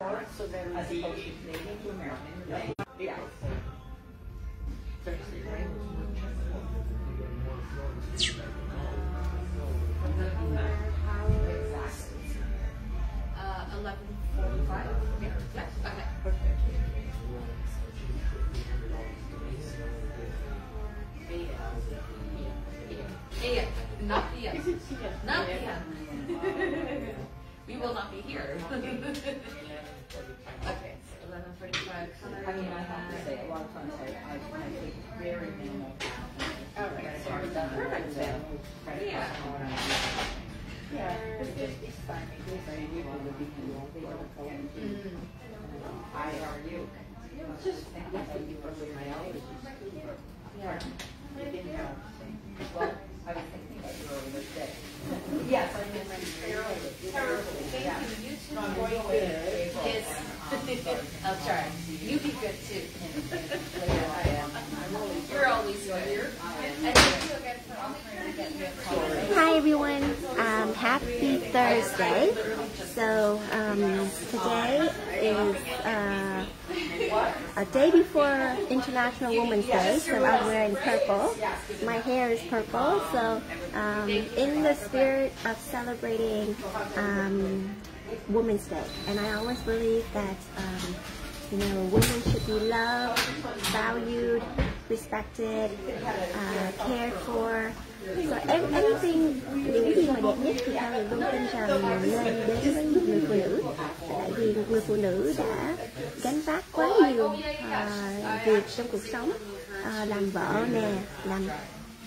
So then we see We will not be here. Okay, so 11:45. I mean, I have to say, a lot of times I take very minimal. Okay, sorry, that's perfect. Yeah. Yeah, it's fine. You want to be in I are you. Just think that you probably my allergies. Yeah. Well, I was thinking about you earlier today. Yes, I mean, terribly. Thank you. You too. I'm going good. Yes. I'm sorry. You be good too. I am. You're always good. Hi everyone. Happy Thursday. So today is a day before International Women's Day, so I'm wearing purple. My hair is purple, so in the spirit of celebrating Women's Day. And I always believe that you know, women should be loved, valued, respected, cared for. So anything, những gì mà đẹp nhất thì Thao luôn tin rằng là nên đến với người phụ nữ. Tại vì người phụ nữ đã gánh vác quá nhiều việc trong cuộc sống, làm vợ nè, làm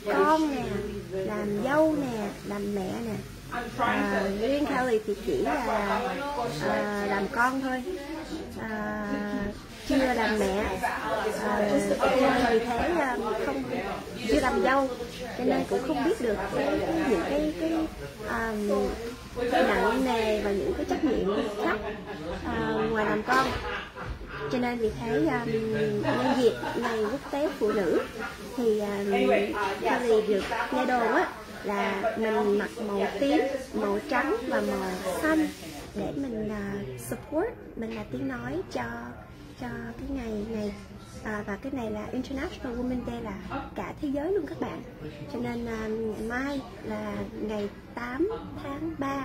con nè, làm dâu nè, làm mẹ nè. Riêng Thao thì chỉ là làm con thôi. Chưa làm mẹ, vì thế không chưa làm dâu, cho nên cũng không biết được những cái nặng nề và những cái trách nhiệm khác ngoài làm con. Cho nên vì thế nhân dịp ngày quốc tế phụ nữ thì Kelly được nghe đồn á là mình mặc màu tím, màu trắng và màu xanh để mình support, mình là tiếng nói cho cái ngày này, và cái này là International Women's Day, là cả thế giới luôn các bạn. Cho nên ngày mai là ngày 8 tháng 3,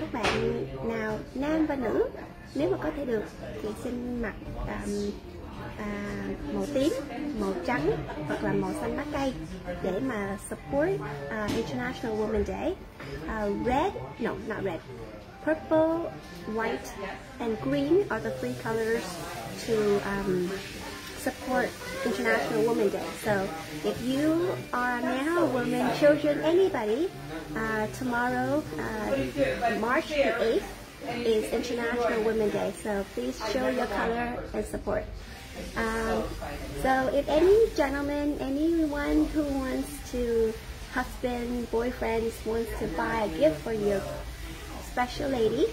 các bạn nào nam và nữ nếu mà có thể được thì xin mặc màu tím, màu trắng hoặc là màu xanh lá cây để mà support International Women's Day. Purple, white, and green are the three colors to support International Women's Day. So if you are a man, a woman, children, anybody, tomorrow, March the 8th, is International Women's Day. So please show your color and support. So if any gentleman, anyone who wants to, husband, boyfriend, wants to buy a gift for you, special lady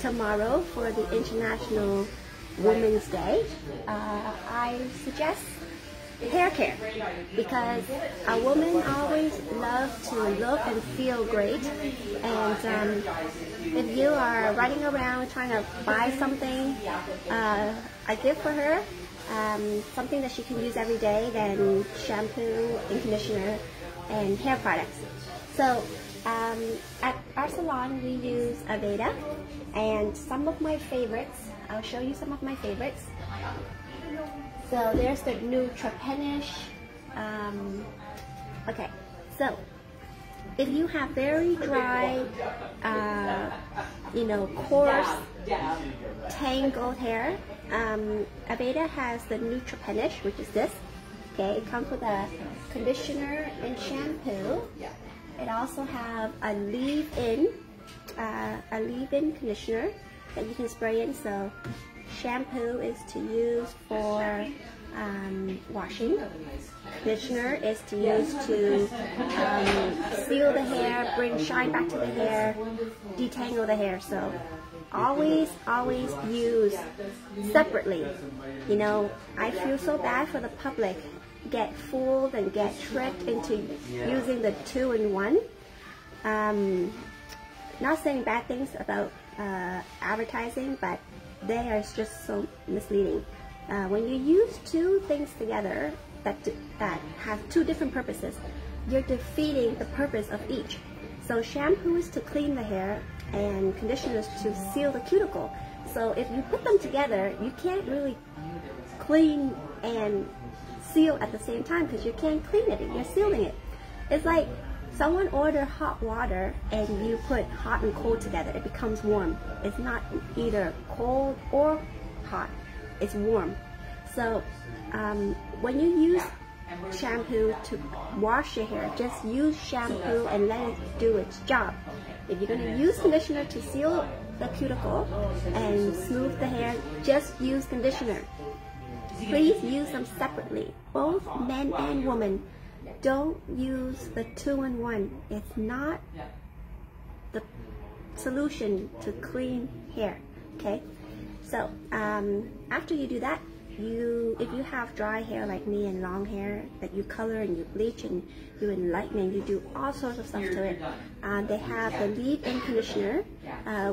tomorrow for the International Women's Day, I suggest hair care, because a woman always loves to look and feel great. And if you are running around trying to buy something, a gift for her, something that she can use every day, then shampoo and conditioner and hair products. So at our salon we use Aveda, and some of my favorites, I'll show you some of my favorites. So there's the Nutriplenish. Okay, so if you have very dry, you know, coarse, tangled hair, Aveda has the Nutriplenish, which is this. Okay, it comes with a conditioner and shampoo. It also have a leave-in, conditioner that you can spray in. So shampoo is to use for washing. Conditioner is to use to seal the hair, bring shine back to the hair, detangle the hair. So always use separately. You know, I feel so bad for the public. Get fooled and get tricked into using the two-in-one. Not saying bad things about advertising, but there is just so misleading. When you use two things together that have two different purposes, you're defeating the purpose of each. So shampoo is to clean the hair and conditioner is to seal the cuticle. So if you put them together, you can't really clean and seal at the same time because you can't clean it, you're sealing it. It's like someone order hot water and you put hot and cold together, it becomes warm. It's not either cold or hot, it's warm. So when you use shampoo to wash your hair, just use shampoo and let it do its job. If you're going to use conditioner to seal the cuticle and smooth the hair, just use conditioner. Please use them separately, both men and women. Don't use the two-in-one. It's not the solution to clean hair, okay? So after you do that, if you have dry hair like me and long hair that you color and you bleach and you enlighten and you do all sorts of stuff to it, they have the leave-in conditioner,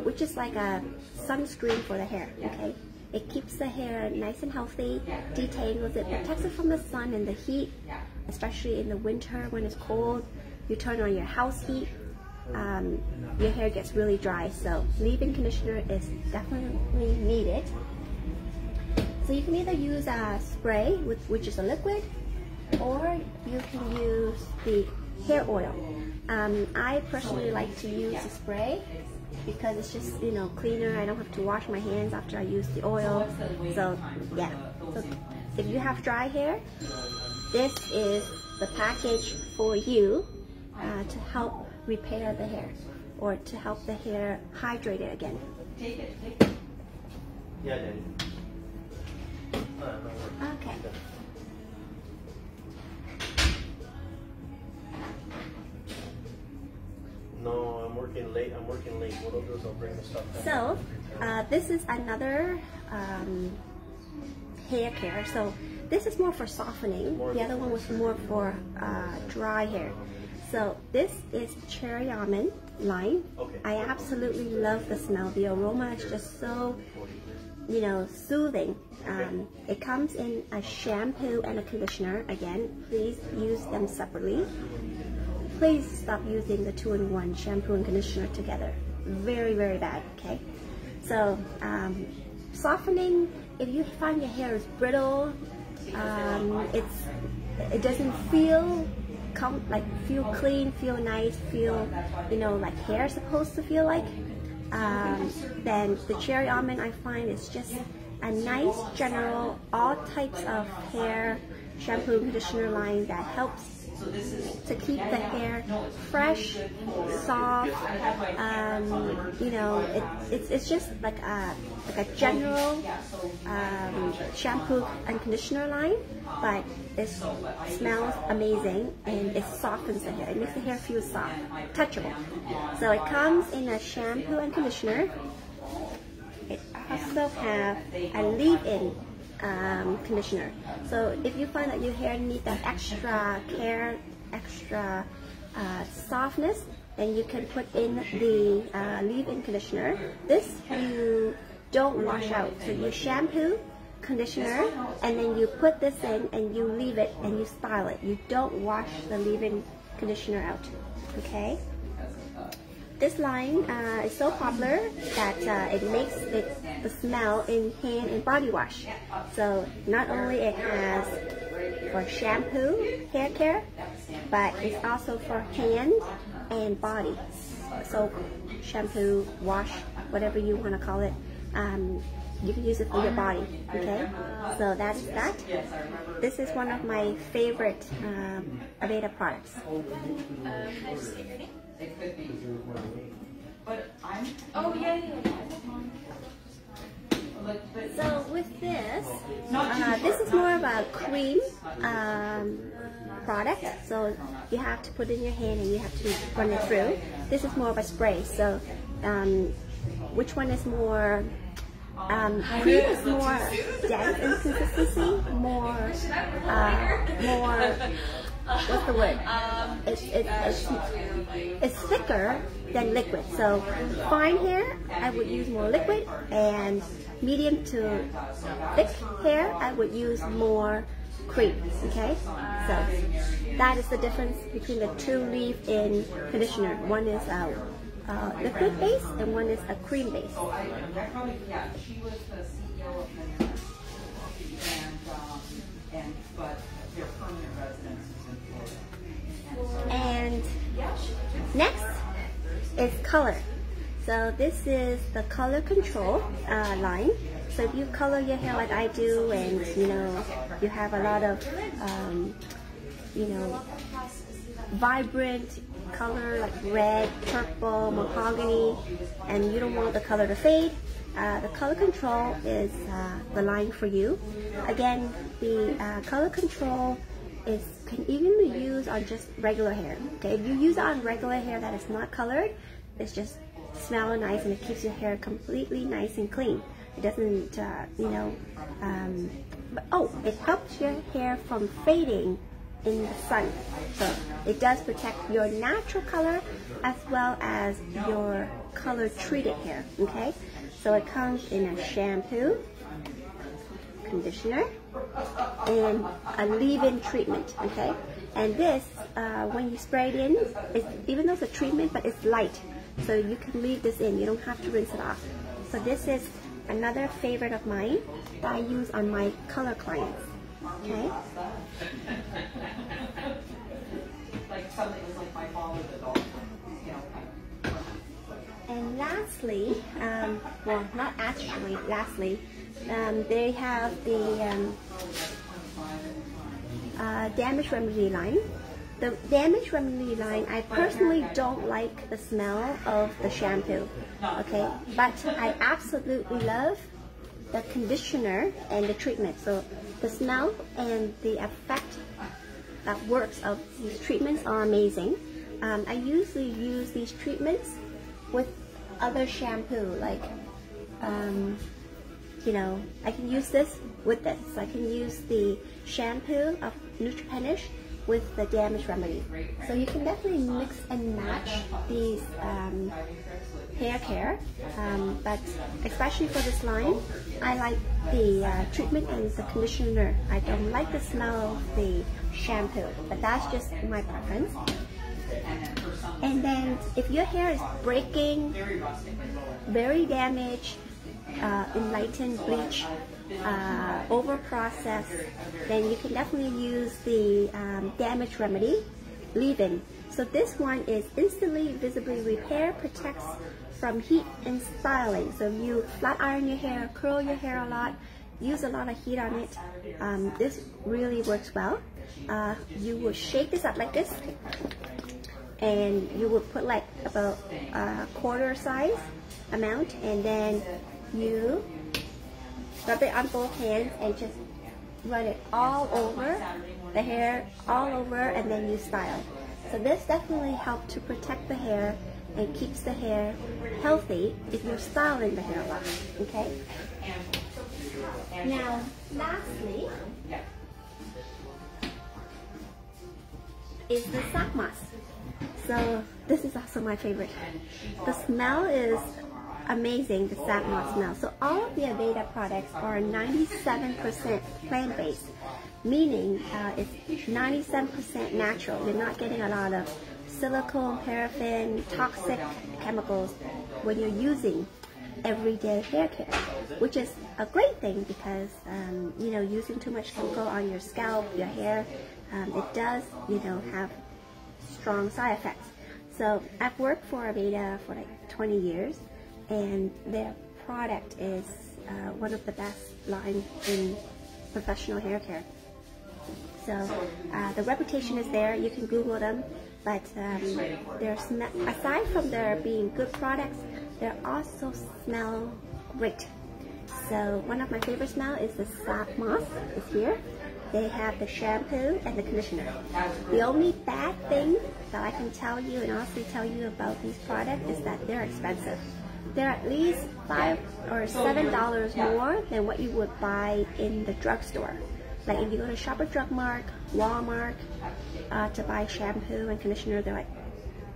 which is like a sunscreen for the hair, okay? It keeps the hair nice and healthy, detangles it, protects it from the sun and the heat, especially in the winter when it's cold. You turn on your house heat, your hair gets really dry, so leave-in conditioner is definitely needed. So you can either use a spray, which is a liquid, or you can use the hair oil. I personally like to use the spray because it's just, you know, cleaner. I don't have to wash my hands after I use the oil. So yeah. So if you have dry hair, this is the package for you to help repair the hair or to help the hair hydrate it again. Okay. No, I'm working late. I'm working late. What I'll do is I'll bring the stuff down. So, this is another hair care. So, this is more for softening. The other one was more for dry hair. So, this is Cherry Almond line. I absolutely love the smell. The aroma is just so, you know, soothing. It comes in a shampoo and a conditioner. Again, please use them separately. Please stop using the two-in-one shampoo and conditioner together. Very, very bad, okay? So, softening, if you find your hair is brittle, it doesn't feel clean, feel nice, feel, you know, like hair is supposed to feel like, then the Cherry Almond, I find, is just a nice general all types of hair shampoo and conditioner line that helps to keep the hair fresh, soft. You know, it's just like a general shampoo and conditioner line, but it smells amazing and it softens the hair. It makes the hair feel soft, touchable. So it comes in a shampoo and conditioner. It also have a leave-in conditioner. So if you find that your hair needs that extra care, extra softness, then you can put in the leave-in conditioner. This you don't wash out. So you shampoo, conditioner, and then you put this in and you leave it and you style it. You don't wash the leave-in conditioner out, okay? This line is so popular that it makes the smell in hand and body wash. So not only it has for shampoo, hair care, but it's also for hand and body. Soap, shampoo, wash, whatever you want to call it. You can use it for your body, okay? So that's that. This is one of my favorite Aveda products. It could be. But I'm. Oh, yeah. So, with this, this is more of a cream product. So, you have to put in your hand and you have to run it through. This is more of a spray. So, which one is more. Cream is more dense in consistency, more what's the word? It's thicker than liquid. So fine hair, I would use more liquid, and medium to thick hair, I would use more cream. Okay, so that is the difference between the two leave in conditioner. One is our liquid base and one is a cream base. And next is color. So this is the color control line. So if you color your hair like I do, and you know you have a lot of you know, vibrant color like red, purple, mahogany, and you don't want the color to fade, the color control is the line for you. Again, the color control is can even be used on just regular hair. Okay, if you use it on regular hair that is not colored, it's just smell nice and it keeps your hair completely nice and clean. It doesn't, you know, but, oh, it helps your hair from fading in the sun. So it does protect your natural color as well as your color treated hair. Okay, so it comes in a shampoo, conditioner, and a leave-in treatment. Okay, and this when you spray it in, it's, even though it's a treatment, but it's light, so you can leave this in, you don't have to rinse it off. So this is another favorite of mine that I use on my color clients. Okay. And lastly, well, not actually lastly, they have the Damage Remedy line. The Damage Remedy line, I personally don't like the smell of the shampoo, okay? But I absolutely love the conditioner and the treatment. So the smell and the effect that works of these treatments are amazing. I usually use these treatments with other shampoo, like, you know, I can use this with this. I can use the shampoo of Nutriplenish with the Damage Remedy. So you can definitely mix and match these hair care, but especially for this line, I like the treatment and the conditioner. I don't like the smell of the shampoo, but that's just my preference. And then if your hair is breaking, very damaged, enlightened, bleach, over process, then you can definitely use the Damage Remedy leave-in. So this one is instantly visibly repair, protects from heat and styling. So if you flat iron your hair, curl your hair a lot, use a lot of heat on it, this really works well. You will shake this up like this, and you will put like about a quarter size amount, and then you rub it on both hands and just run it all over the hair, all over, and then you style. So this definitely helps to protect the hair and keeps the hair healthy if you're styling the hair a lot, okay? Now, lastly, is the Sap Moss. So this is also my favorite. The smell is amazing, the Sap Moss smell. So all of the Aveda products are 97% plant-based, meaning it's 97% natural. You're not getting a lot of silicone, paraffin, toxic chemicals when you're using everyday hair care, which is a great thing because you know, using too much chemical on your scalp, your hair, it does, you know, have strong side effects. So I've worked for Aveda for like 20 years. And their product is one of the best lines in professional hair care. So the reputation is there. You can Google them, but aside from their being good products, they also smell great. So one of my favorite smells is the Sap Moss. It's here. They have the shampoo and the conditioner. The only bad thing that I can tell you and honestly tell you about these products is that they're expensive. They're at least $5 or $7 more than what you would buy in the drugstore. Like if you go to Shoppers Drug Mart, Walmart to buy shampoo and conditioner, they're like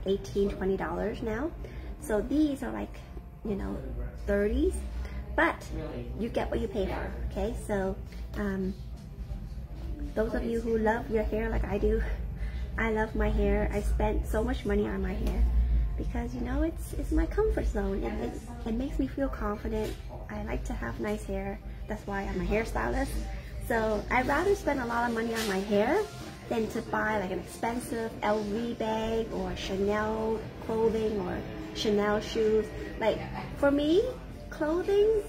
$18–$20 now. So these are like, you know, 30s, but you get what you pay for. Okay, so those of you who love your hair like I do, I love my hair. I spent so much money on my hair because, you know, it's my comfort zone. It makes me feel confident. I like to have nice hair. That's why I'm a hairstylist. So I'd rather spend a lot of money on my hair than to buy like an expensive LV bag or Chanel clothing or Chanel shoes. Like for me, clothing,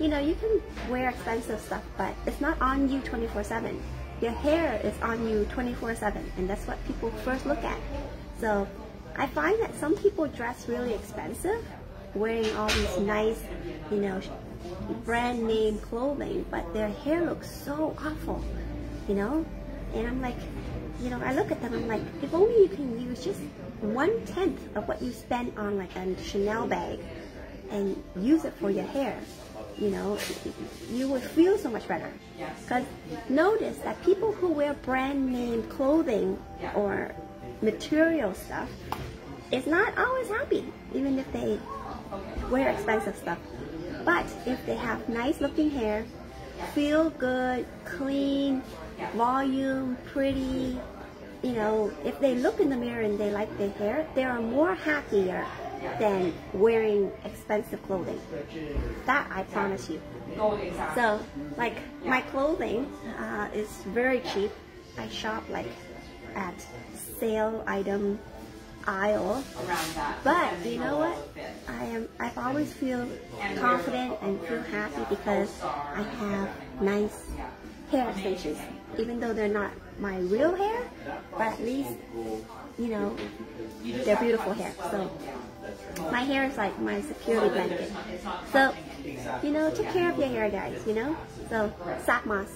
you know, you can wear expensive stuff, but it's not on you 24/7. Your hair is on you 24/7, and that's what people first look at. So I find that some people dress really expensive, wearing all these nice, you know, brand name clothing, but their hair looks so awful, you know. And I'm like, you know, I look at them, I'm like, if only you can use just 1/10 of what you spend on like a Chanel bag and use it for your hair, you know, you would feel so much better. Because notice that people who wear brand name clothing or material stuff is not always happy, even if they wear expensive stuff. But if they have nice looking hair, feel good, clean, volume, pretty, you know, if they look in the mirror and they like their hair, they are more happier than wearing expensive clothing. That I promise you. So, like, my clothing is very cheap. I shop like at sale item aisle, but you know what? I've always feel confident and feel happy because I have nice hair extensions, even though they're not my real hair, but at least, you know, they're beautiful hair. So my hair is like my security blanket. So, you know, take care of your hair, guys, you know. So Sap Moss,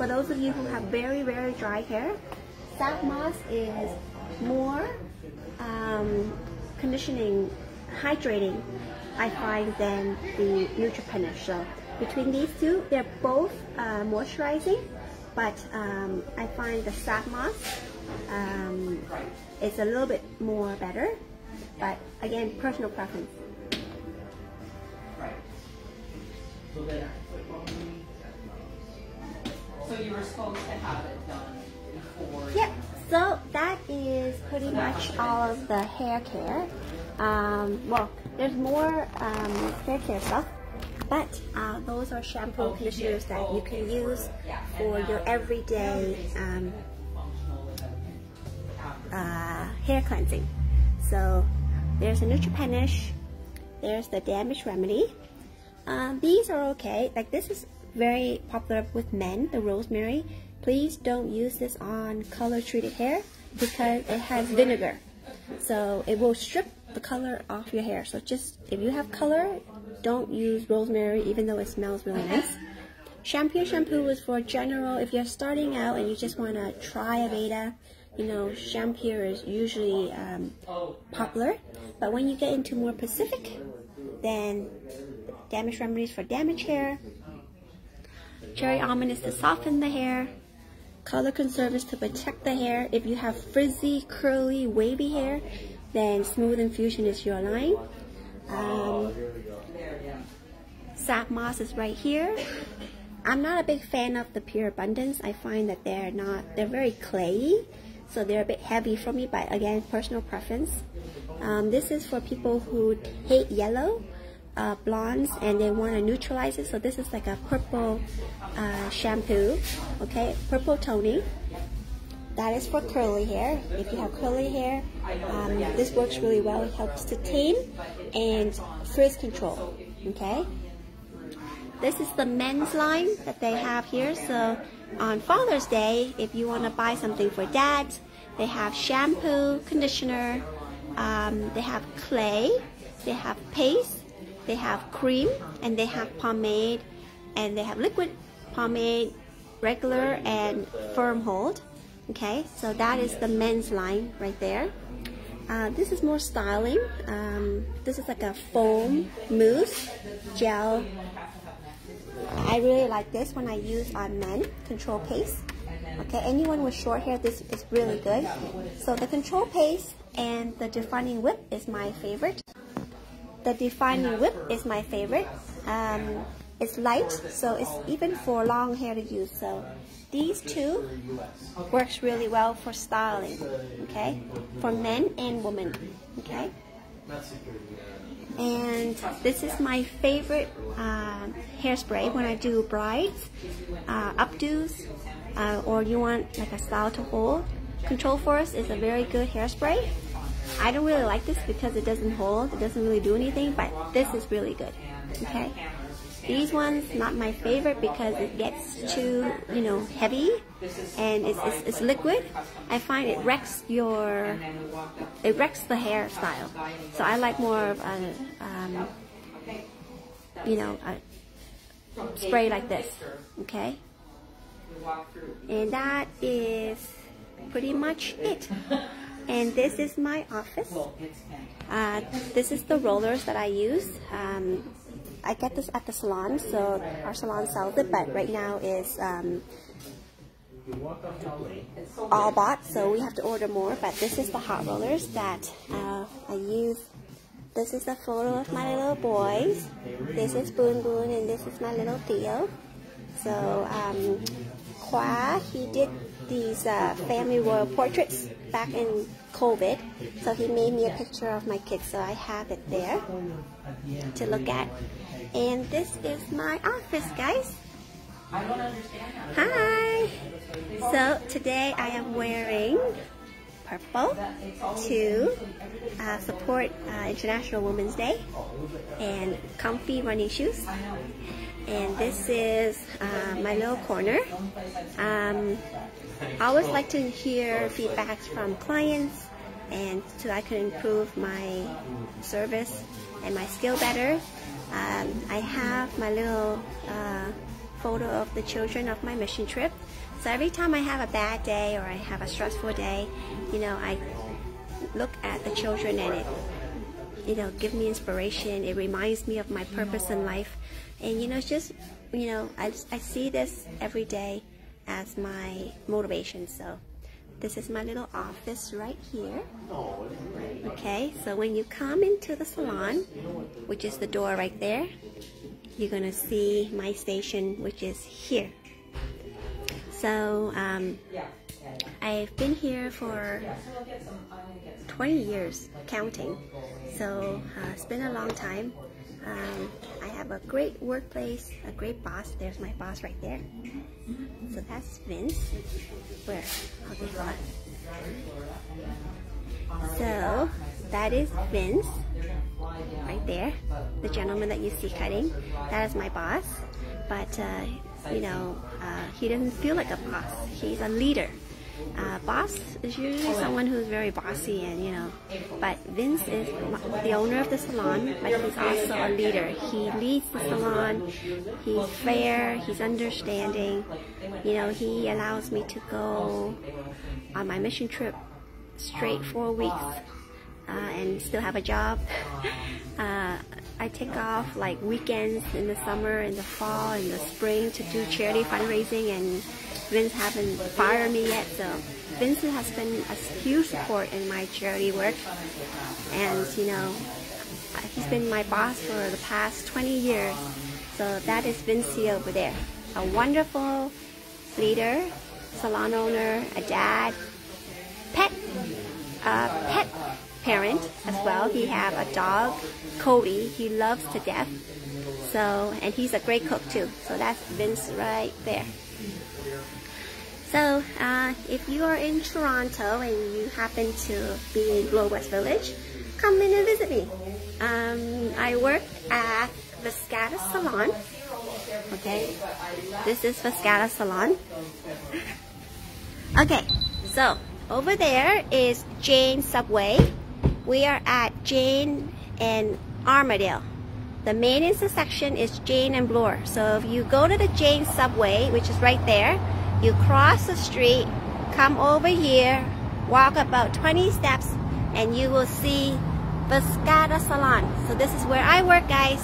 for those of you who have very, very dry hair, Sap Moss is more conditioning, hydrating, I find, than the Nutriplenish. So between these two, they're both moisturizing, but I find the Sap Moss is a little bit more better, but again, personal preference. So you were supposed to have it done before? Yep. So that is pretty much all of the hair care. Well, there's more hair care stuff, but those are shampoo conditioners that you can use for your everyday hair cleansing. So there's the Nutriplenish, there's the Damage Remedy. These are okay. Like this is very popular with men, the rosemary. Please don't use this on color treated hair because it has vinegar. So it will strip the color off your hair. So just, if you have color, don't use rosemary even though it smells really nice. Shampoo is for general, if you're starting out and you just want to try Aveda, you know, Shampure is usually popular. But when you get into more specific, then Damage Remedies for damaged hair. Cherry Almond is to soften the hair. Color Conserve is to protect the hair. If you have frizzy, curly, wavy hair, then Smooth Infusion is your line. Sap Moss is right here. I'm not a big fan of the Pure Abundance. I find that they're very clayey, so they're a bit heavy for me, but again, personal preference. This is for people who hate yellow, blondes, and they want to neutralize it. So this is like a purple shampoo, okay, purple toning. That is for curly hair. If you have curly hair, this works really well. It helps to tame and frizz control, okay. This is the men's line that they have here. So on Father's Day, if you want to buy something for dad, they have shampoo, conditioner, they have clay, they have paste, they have cream, and they have pomade, and they have liquid pomade, regular, and firm hold. Okay, so that is the men's line right there. This is more styling. This is like a foam mousse gel. I I really like this when I use on men, Control Paste. Okay, anyone with short hair, this is really good. So the Control Paste and the Defining Whip is my favorite. The Defining Whip is my favorite. It's light, so it's even for long hair to use. So these two works really well for styling, okay, for men and women, okay. And this is my favorite hairspray when I do brides, updos, or you want like a style to hold. Control Force is a very good hairspray. I don't really like this because it doesn't hold, it doesn't really do anything, but this is really good, okay. These ones, not my favorite because it gets too, you know, heavy and it's liquid. I find it wrecks your, it wrecks the hairstyle. So I like more of a, you know, a spray like this, okay? And that is pretty much it. And this is my office. This is the rollers that I use. I get this at the salon, so our salon sells it, but right now is all bought, so we have to order more. But this is the hot rollers that I use. This is a photo of my little boys. This is Boon Boon, and this is my little Theo. So Khoa, he did these family royal portraits back in COVID, so he made me a picture of my kids, so I have it there to look at. And this is my office, guys. Hi. So today I am wearing purple to support International Women's Day, and comfy running shoes. And this is my little corner. I always like to hear feedbacks from clients, and so I can improve my service and my skill better. I have my little photo of the children of my mission trip. So every time I have a bad day or I have a stressful day, you know, I look at the children and it, you know, give me inspiration. It reminds me of my purpose in life. And, you know, it's just, you know, I see this every day as my motivation. So this is my little office right here. Okay, so when you come into the salon, which is the door right there, you're gonna see my station, which is here. So I've been here for 20 years counting, so it's been a long time. I have a great workplace, a great boss. There's my boss right there. So that's Vince. Where? Okay, hold on. So that is Vince, right there, the gentleman that you see cutting. That is my boss, but you know, he doesn't feel like a boss. He's a leader. Boss is usually someone who's very bossy, and you know, but Vince is the owner of the salon, but he's also a leader. He leads the salon, he's fair, he's understanding, you know, he allows me to go on my mission trip straight 4 weeks and still have a job. I take off like weekends in the summer, in the fall, in the spring to do charity fundraising, and Vince hasn't fired me yet, so Vince has been a huge support in my charity work. And you know, he's been my boss for the past 20 years. So that is Vincey over there, a wonderful leader, salon owner, a dad, pet parent as well. He have a dog, Cody. He loves to death. So, and he's a great cook too. So that's Vince right there. So if you are in Toronto and you happen to be in Glow West Village, come in and visit me. I work at Viscata Salon. Okay, this is Viscata Salon. Okay, so over there is Jane Subway. We are at Jane and Armadale. The main intersection is Jane and Bloor. So if you go to the Jane Subway, which is right there, you cross the street, come over here, walk about 20 steps, and you will see Viscata Salon. So this is where I work, guys.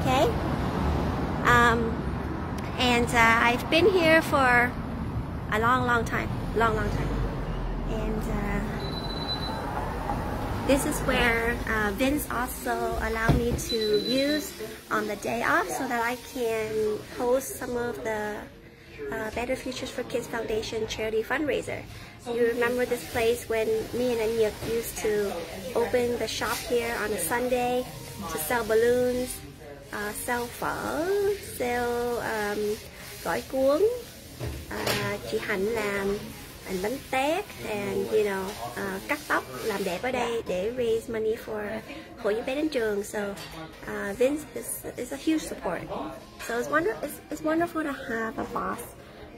Okay. and I've been here for a long time, and this is where Vince also allowed me to use on the day off so that I can host some of the Better Futures for Kids Foundation charity fundraiser. You remember this place when me and Anh Nhật used to open the shop here on a Sunday to sell balloons, sell phở, sell gói cuốn, chị Hạnh làm and bánh tét, and you know, cắt tóc, làm đẹp ở đây để raise money for hội những bé đến trường. So Vince is a huge support. So it's wonderful to have a boss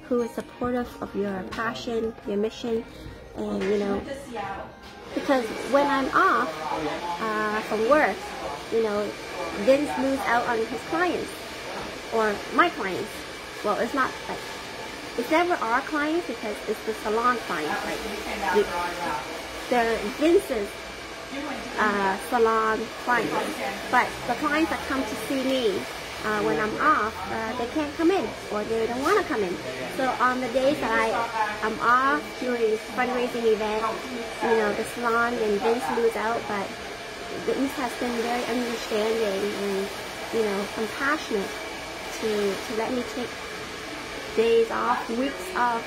who is supportive of your passion, your mission, and you know, because when I'm off from work, you know, Vince moves out on his clients or my clients. Well, it's not like it's never our clients because it's the salon clients, like they're Vince's salon clients. But the clients that come to see me when I'm off, they can't come in or they don't want to come in. So on the days that I'm off during fundraising events, you know, the salon and Vince lose out, but Vince has been very understanding and, you know, compassionate to let me take days off, weeks off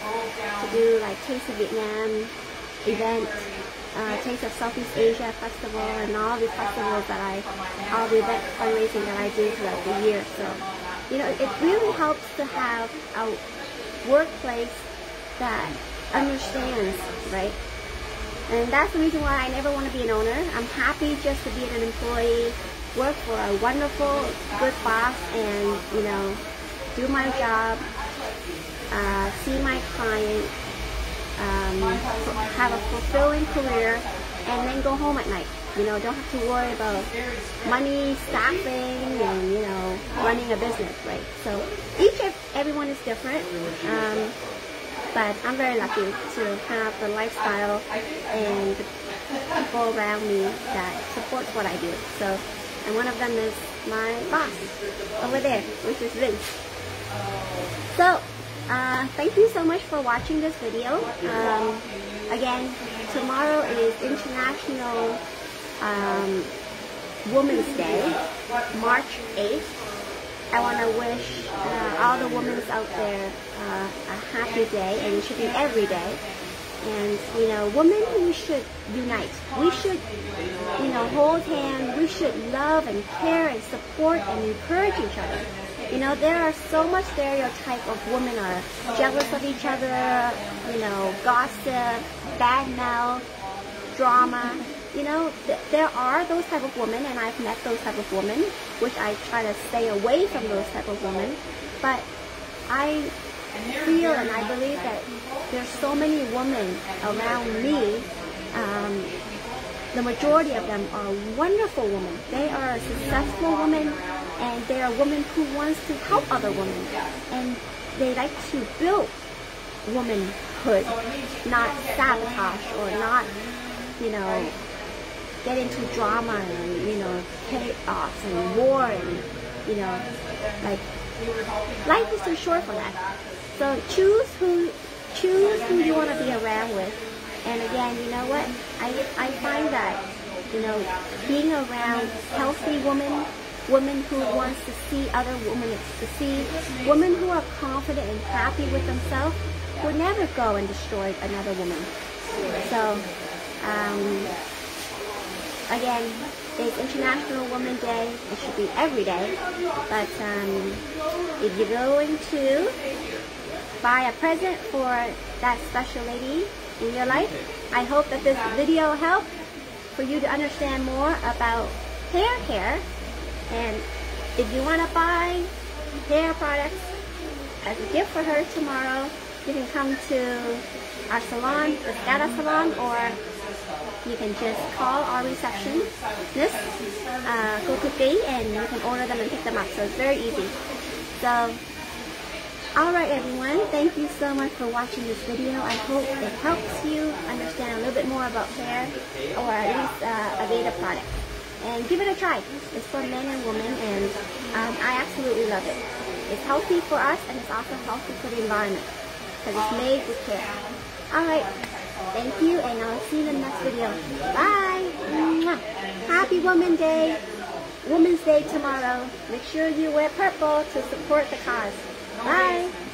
to do like Taste of Vietnam event, Taste of Southeast Asia festival, and all the festivals that all the event fundraising that I do throughout the year. So, you know, it really helps to have a workplace that understands, right? And that's the reason why I never want to be an owner. I'm happy just to be an employee, work for a wonderful, good boss, and, you know, do my job. See my client, have a fulfilling career, and then go home at night. You know, don't have to worry about money, staffing, and, you know, running a business, right? So each of everyone is different, but I'm very lucky to have the lifestyle and the people around me that supports what I do. So, and one of them is my boss over there, which is Vince. So, thank you so much for watching this video. Again, tomorrow is International Women's Day, March 8th. I want to wish all the women out there a happy day, and it should be every day. And, you know, women, we should unite. We should, you know, hold hands. We should love and care and support and encourage each other. You know, there are so much stereotype of women are jealous of each other, you know, gossip, bad mouth, drama. You know, there are those type of women, and I've met those type of women, which I try to stay away from those type of women. But I feel and I believe that there's so many women around me. The majority of them are wonderful women. They are successful women. And they are women who wants to help other women, and they like to build womanhood, not sabotage or not, you know, get into drama and, you know, chaos and war and, you know, like life is too short for that. So choose who you want to be around with. And again, you know what? I find that, you know, being around healthy women. Women who wants to see other women succeed, women who are confident and happy with themselves will never go and destroy another woman. So, again, it's International Women's Day. It should be every day. But if you're going to buy a present for that special lady in your life, I hope that this video helped for you to understand more about hair care. And if you want to buy hair products as a gift for her tomorrow, you can come to our salon, the Viscata Salon, or you can just call our receptionist, Cody, and you can order them and pick them up. So it's very easy. So, alright everyone, thank you so much for watching this video. I hope it helps you understand a little bit more about hair, or at least Aveda products. And give it a try. It's for men and women, and I absolutely love it. It's healthy for us and it's also healthy for the environment because it's made with care. Alright, thank you and I'll see you in the next video. Bye! Mwah. Happy Women's Day! Women's Day tomorrow. Make sure you wear purple to support the cause. Bye!